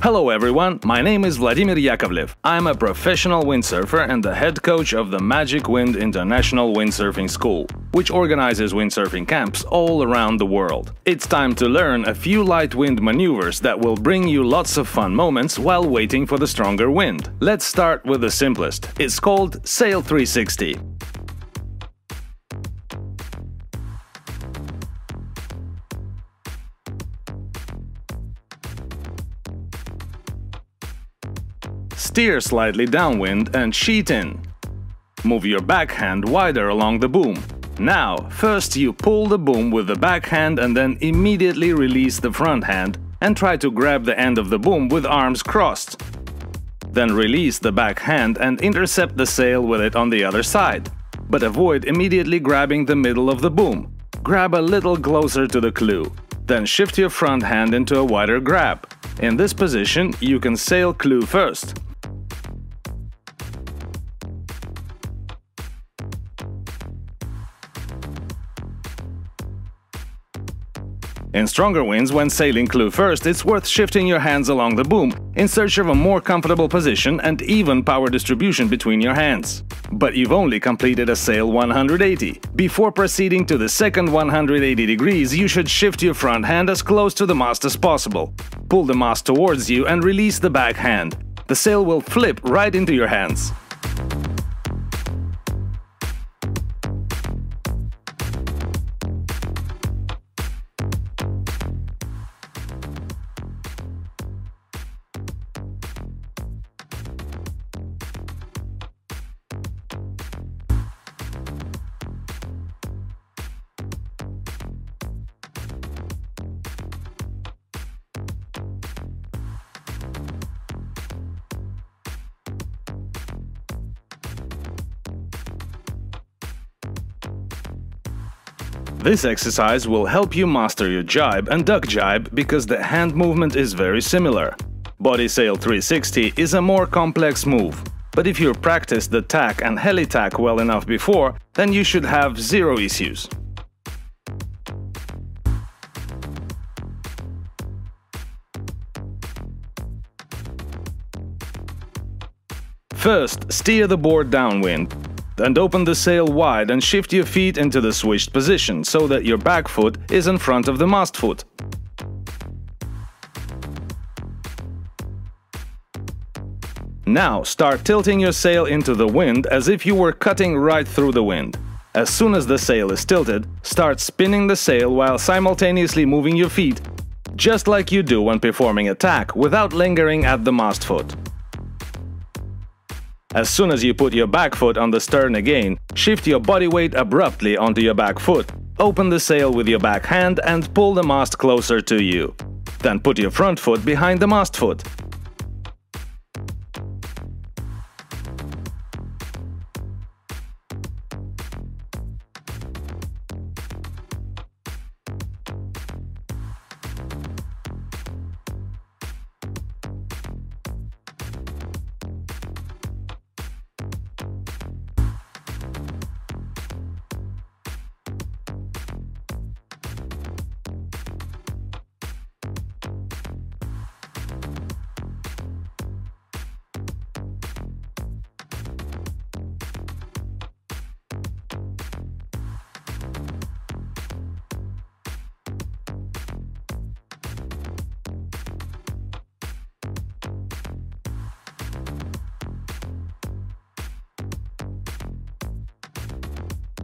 Hello everyone, my name is Vladimir Yakovlev. I'm a professional windsurfer and the head coach of the Magic Wind International Windsurfing School, which organizes windsurfing camps all around the world. It's time to learn a few light wind maneuvers that will bring you lots of fun moments while waiting for the stronger wind. Let's start with the simplest. It's called Sail 360. Steer slightly downwind and sheet in. Move your backhand wider along the boom. Now, first you pull the boom with the backhand and then immediately release the front hand and try to grab the end of the boom with arms crossed. Then release the backhand and intercept the sail with it on the other side. But avoid immediately grabbing the middle of the boom. Grab a little closer to the clew. Then shift your front hand into a wider grab. In this position, you can sail clew first. In stronger winds, when sailing clew first, it's worth shifting your hands along the boom in search of a more comfortable position and even power distribution between your hands. But you've only completed a sail 180. Before proceeding to the second 180 degrees, you should shift your front hand as close to the mast as possible. Pull the mast towards you and release the back hand. The sail will flip right into your hands. This exercise will help you master your jibe and duck jibe because the hand movement is very similar. Body Sail 360 is a more complex move, but if you practiced the tack and heli-tack well enough before, then you should have zero issues. First, steer the board downwind and open the sail wide and shift your feet into the switched position so that your back foot is in front of the mast foot. Now start tilting your sail into the wind as if you were cutting right through the wind. As soon as the sail is tilted, start spinning the sail while simultaneously moving your feet, just like you do when performing a tack, without lingering at the mast foot. As soon as you put your back foot on the stern again, shift your body weight abruptly onto your back foot, open the sail with your back hand and pull the mast closer to you. Then put your front foot behind the mast foot.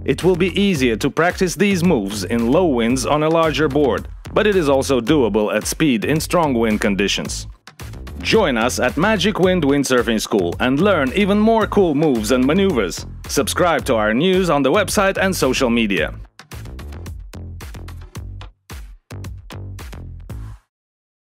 It will be easier to practice these moves in low winds on a larger board, but it is also doable at speed in strong wind conditions. Join us at Magic Wind Windsurfing School and learn even more cool moves and maneuvers. Subscribe to our news on the website and social media.